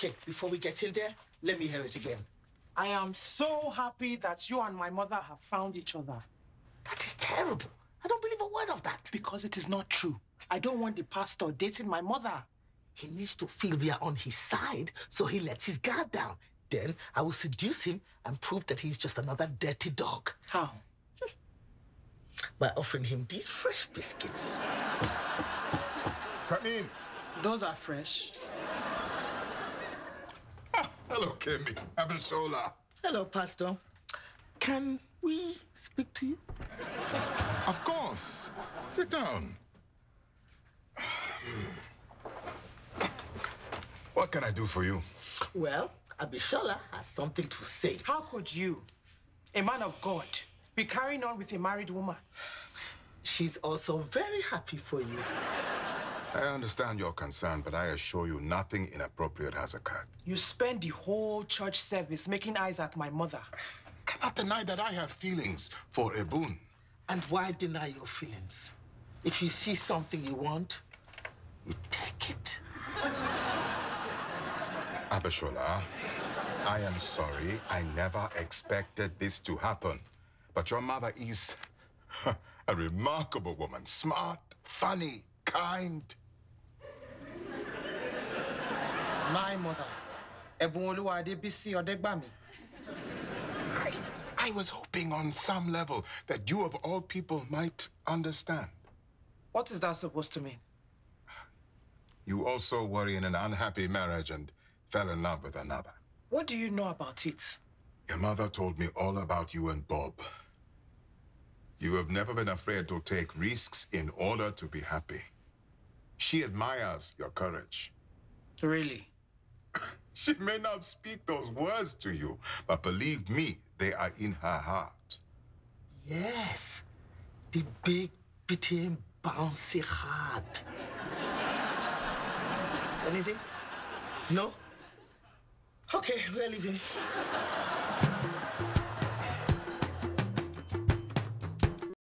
Okay, before we get in there, let me hear it again. I am so happy that you and my mother have found each other. That is terrible. I don't believe a word of that. Because it is not true. I don't want the pastor dating my mother. He needs to feel we are on his side, so he lets his guard down. Then I will seduce him and prove that he's just another dirty dog. How? By offering him these fresh biscuits. Come in. Those are fresh. Ah, hello, Kemi. Abisola. Hello, Pastor. Can we speak to you? Of course. Sit down. What can I do for you? Well, Abishola has something to say. How could you, a man of God, be carrying on with a married woman? She's also very happy for you. I understand your concern, but I assure you nothing inappropriate has occurred. You spend the whole church service making eyes at my mother. I cannot deny that I have feelings for Ebun. And why deny your feelings? If you see something you want, you take it. Abishola, I am sorry. I never expected this to happen. But your mother is a remarkable woman. Smart, funny, kind. My mother, Ebunoluwa Adebisi Odegbami. I was hoping on some level that you of all people might understand. What is that supposed to mean? You also were in an unhappy marriage and fell in love with another. What do you know about it? Your mother told me all about you and Bob. You have never been afraid to take risks in order to be happy. She admires your courage. Really? She may not speak those words to you, but believe me, they are in her heart. Yes, the big, beating, bouncy heart. Anything? No? Okay, we're leaving.